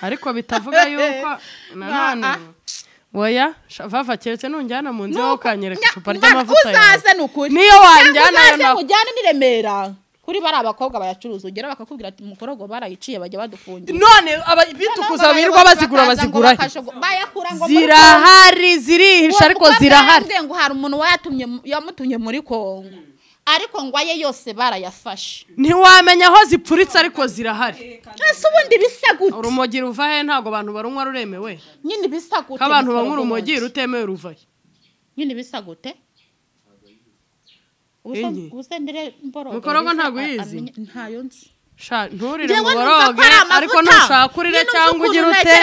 ariko bitavuga yuko nanone Oya, Faviyo keretse nunjyana mu nzi aho kanyereka icupa ry'amavuta yawe. Niyo wanjyana nawe. Ujyana ni Remera. Kuri bari abakobwa bayacuruza ugera bakakubwira ati mukorogo barayiciye bajya badufungira. None abitukuza birwa bazigura. Zirahari zirihisha ariko zirahari. Ngo hari umuntu wayatumye yamutumye muri Kongo. Ariko ngwaye yose barayafashe. Ntiwamenya aho zipfuritse ariko zirahari. Ese ubundi bisa gute? Urumogi ruva he ntago abantu barunywa ruremewe. Nyine bisa gute? Abantu banywa urumogi rutemewe ruva he. Nyine bisa gute? Usendere mboro. Mukorogo ntago yizi. Ntayo nzi. Sha nturire muboroge ariko ntushaka kurire cyangwa ugira ute.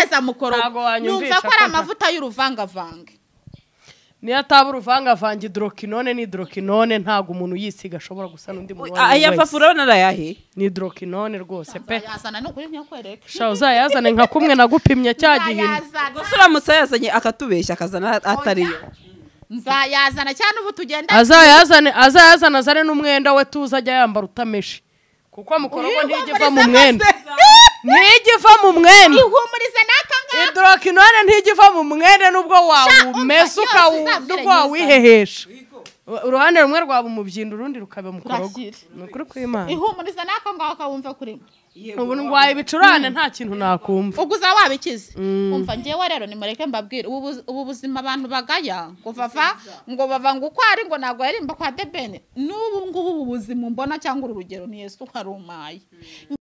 Ntago wanyumvisha. Numva ko ari amavuta y'uruvanga vange. Niya taburu vanga vangi hydroquinone ni hydroquinone ntago umuntu yisiga ashobora gusa n'undi muntu wawe aya Faviyo urabona yahe ni hydroquinone rwose pe yazana no kuri nyakwereka sha uzayazane nka kumwe nagupimye cya gihino gusuramutsa yazanye akatubeshya akazana atariyo nzayazana cyane ubu tugenda azayazana azane n'umwenda we tuza ajya yambara utameshi kuko mukorogo ntigiva mu mwenda ntigiva mu mwenda ihumurize nakangara kinone ntigiva mu mwere nubwo wabumesuka nubwo wihehesha uruhande rumwe rwabo umubyindu rundi rukabe mukorogo n'ukuri kw'Imana ihumuriza nako ngaho kawumva kuri ubu ngwaye ibicurane nta kintu nakumva uguza wabikize umva ngewe rero ni mureke mbabwira ubu buzima abantu bagaya kuvava ngo bavanga uko ari ngo nago yarimba kwa the ben n'ubu ngubu ubuzima mbona cyangwa urugero ni Yesu harumaye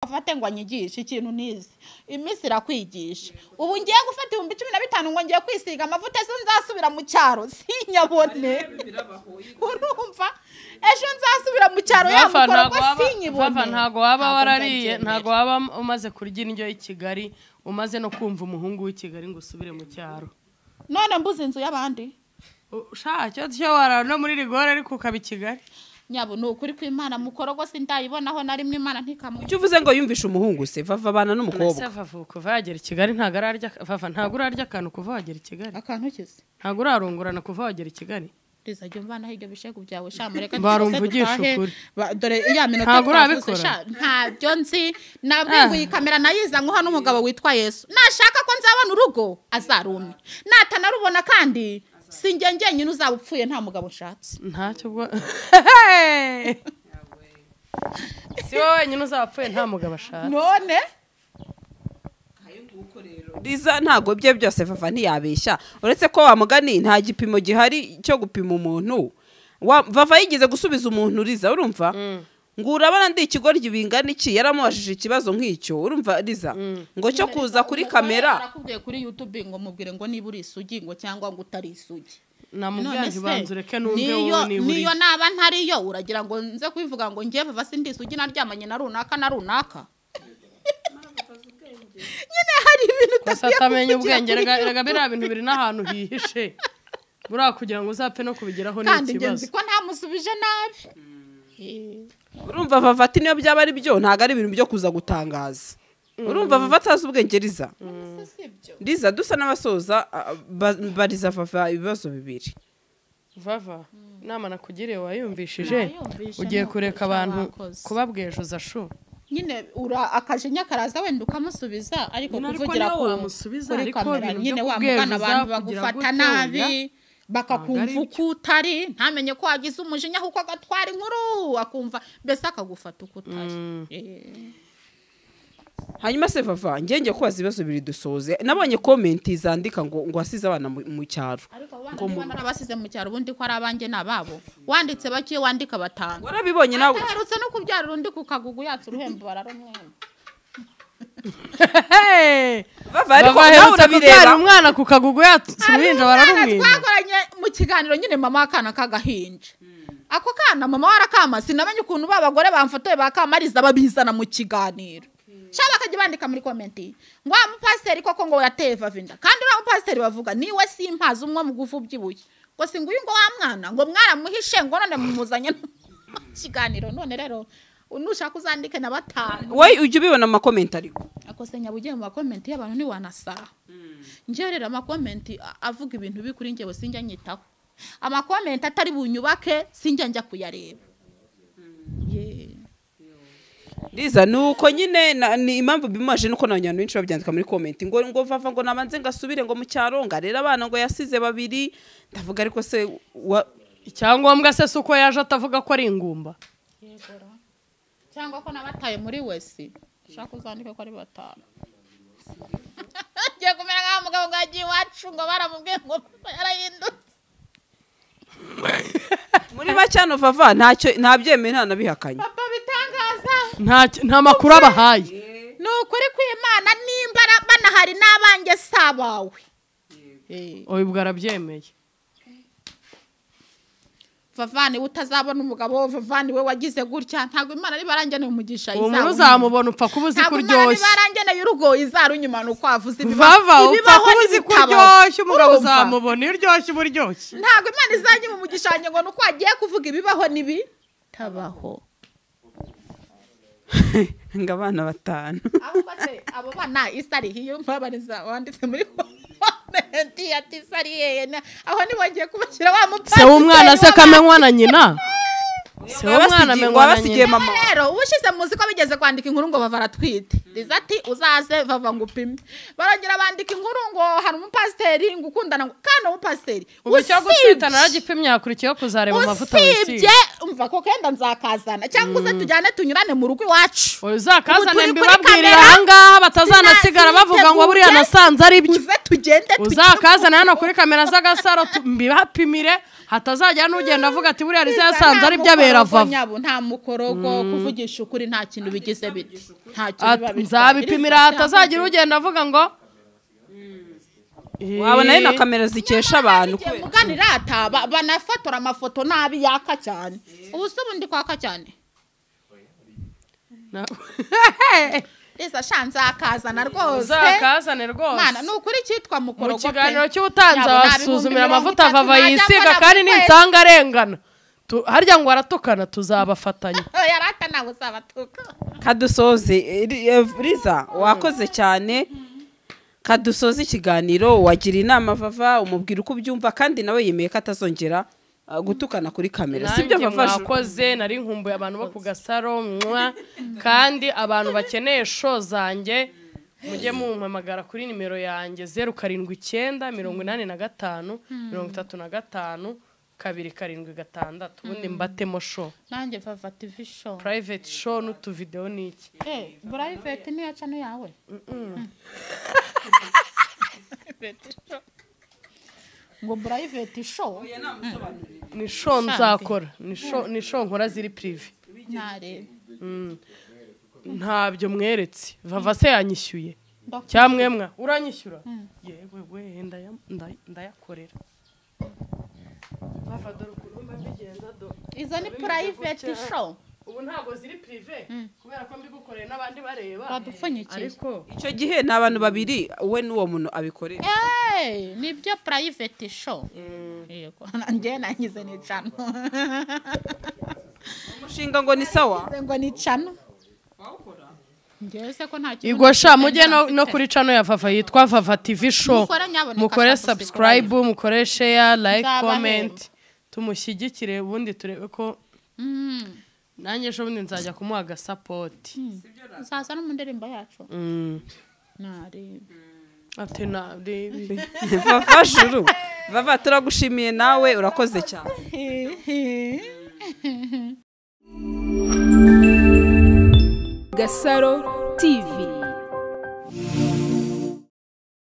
ngafate ngo anyigishe ikintu nizi iminsi irakwigisha ubu ngiye gufata 2015 ngo ngiye kwisiga amavuta nzasubira mu cyaro sinyabone urumva ejo nzasubira mu cyaro yamukora ko sinyibone ntago waba warariye ntago waba umaze kurya indyo y'i Kigali umaze no kumva umuhungu w'i Kigali ngo usubire mu cyaro none mbuze inzu y'abandi sha cyo cyo warara no muri rigore ariko ukaba i Kigali nyabo no kuri kw'Imana mukorogo sindayibonaho narimwe Imana ntikamu cyo uvuze ngo yumvisha umuhungu se vava abana n'umukobwa kuva yagera i Kigali ntago ararya vava ntago urarya akantu kuva yagera i Kigali akantu kize ntago urarungurana kuva yagera i Kigali LIZA jya mvana hirya bishego byawe shamureka barumvugisha ukuri dore ya minota ntabyo nzi nabwinguye kamera nayiza nko hano umugabo witwa Yesu nashaka ko nzabona urugo azarume natanarubona kandi sinjye ngenyine uzabupfuye nta mugabo nshatse ntacyo bwo siwe nyine uzabupfuye nta mugabo ashatse none LIZA ntago bye byose vava ntiyabeshya uretse ko wamugani nta gipimo gihari cyo gupima umuntu vava yigize gusubiza umuntu LIZA urumva ngura abana ndi ikigori gibingana iki yaramubajije ikibazo nk'icyo urumva LIZA ngo cyo kuza kuri kamera arakubwiye kuri YouTube ngo mubwire ngo niba uri isugi ngo cyangwa ngo utari isugi namubyaje banzureke numbe wowe niyo naba ntariyo uragira ngo nze kwivuga ngo ngiye vava sindi isugi naryamanye na runaka na runaka nyine hari ibintu tatamenya ubwenge rega bira bintu biri nahantu hihishe buraka kugira ngo uzapfe no kubigeraho n'ikibazo kandi ngenzi ko nta musubije nabi urumva vavati niyo byaba ari byo ntago ari ibintu byo kuza gutangaza urumva vavataza ubwenge LIZA LIZA dusa n'abasoza bariza vava ibibazo bibiri vava nama nakugiriye wayumvishije ugiye kureka abantu kubabwejuza shu nyine ura akajenya karaza wenda ukamusubiza ariko kuvugira ko wamusubiza ariko nyine wamugana abantu bagufata nabi bakakumva uko utari ntamenye ko wagize umujinya kuko agatwara inkuru akumva mbese akagufata uko utari hanyuma se vava ngenge ko wazibazo biri dusoze nabonye comment izandika ngo asize abana mu cyaro ngo mwana abasize mu cyaro ubundi ko ari abange nababo wanditse bakiye wandika batanga warabibonye nawe aherutse no kubyara urundi kukagugu yatse uruhembo bararomwemo vava ariko urabireba umwana kukagugu yatse uruhinja bararumwemo twakoranye mu kiganiro nyine mama akana kagahinja ako kana mama warakama sinamenye ukuntu babagore bamfotoye bakamariza babizana mu kiganiro shaba kajibandika muri comment ngo wa mupasiteri koko ngo yateye vavinda kandi wa mupasiteri bavuga niwe simpaza umwe mugufu byibuye ngo singuye ngo wa mwana ngo mwara muhishe ngo none mumuzanye kiganiro none rero unushaka uzandike na batanu we ujye ubibona ama comment ariko akosenya bugiye mu comment y'abantu ni wanasa nje rero ama comment avuga ibintu bikuri ngewe sinjya nyitaho ama comment atari bunyubake sinjya njya kuyareba LIZA nuko nyine ni impamvu bimaje nuko nanyanu benshi babyandika muri comment ngo vava ngo nabanze ngasubire ngo mu cyaro ngarera abana ngo yasize babiri ndavuga ariko se cyangwa mbwa se suko yaje atavuga ko ari ingumba yegora cyangwa ko nabataye muri wese ushaka uzandike ko ari batanu ngiye kumera nka mugabo ngagiye wacu ngo baramubwiye ngo yarahindutse muri bacyano vava ntacyo ntabyemeye nta nabihakanye nta makuru abahaye nukuri kw'Imana nimbara banahari nabange sabawe oyibwo arabyemeye vavani utazabona umugabo vavani we wagize gutya ntago Imana ribarange no umugisha izawe umuntu uzamubona upfa kubuzi kuryoshye ribarange na y'urugo izarunyumana uko avuze ibivava upfa kubuzi kuryoshye umugabo uzamubona iryoshye buryoshye ntago Imana izanye mu mugishanye ngo nuko agiye kuvuga ibibaho nibi tabaho nga abana batanu abo bana isari hiyo mpabariza wanditse muri menti ati sari yena aho ni bagiye kubashyira wa mupasi se umwana se kamenywa na nyina Wabasigiye mama. Rero ubushize muzi ko bigeze kwandika inkuru ngo bavara twite. Liza ati uzaze bava ngupime. Barongera bandika inkuru ngo hari umupasteri ngukundana kandi umupasteri. Ubusha gutwitana ragipimya akurikiye kuzareba amavuta wese. Ibye umva ko kenda nzakazana cyangwa uze tujyane tunyurane mu rugo iwacu. Uzakazana mbibabwira hanga batazanasigara bavuga ngo buriya nasanze ari ibyo. Tugende uzakazana hano kuri kamera za Gasaro mbibapimire hatazajya n'ugenda avuga ati buriya Liza yasanze ari ibyo nyabo nta mukorogo kuvugisha ukuri nta kintu bigize biti nzabipimira hatazagira ugenda avuga ngo wabona na kamera zikesha abantu muganira ataba banafatora amafoto nabi yaka cyane ubusubundi kwaka cyane Liza shanza akazana rwose akazane rwose mana nukuri cyitwa mukorogo kiganiro cy'ubutanza basuzumira amavuta vava yisiga kandi n'inzanga arengana harya ngo aratukana tuzabafatanya yarata nawe uzabatuka kadusoze Liza wakoze cyane kadusoze ikiganiro wagira inama vava umubwira uko byumva kandi nawe yemeye ko atazongera gutukana kuri kamera sibyo vava wakoze nari nkumbuye abantu bo ku Gasaro mwa kandi abantu bakeneye show zanjye mujye mumpamagara kuri nimero yanjye 07 985 35 276 ubundi mbatemo show nanjye vava TV show private show n'utu video niki private ni ya channel yawe ngo private show ni show nzakora ni show nkora ziri prive nare ntabyo mweretse vava se yanyishyuye cyamwemwa uranyishyura yewe we ndayakorera Izo ni private show. Ubu ntago ziri prive kubera ko mbi gukorera nabandi bareba. Badupfanyikije. Ariko icyo gihe nabantu babiri we n'uwo muntu abikorera. Eh, nibyo private show. Yego, nje nanyize ni chano. Umushinga ngo ni sawa. Ngo ni chano. Waukora. Ngeze ko nta kintu. Igosha mujye no kuri chano ya Vava yitwa Vava TV show. Mukore subscribe, mukore share, like, comment. Tumushyigikire ubundi turebe ko nanjye ejo bundi nzajya kumuha gasapoti uzaza no mu ndirimbo yacu ati na Vava juru Vava turagushimiye nawe urakoze cyane GASARO TV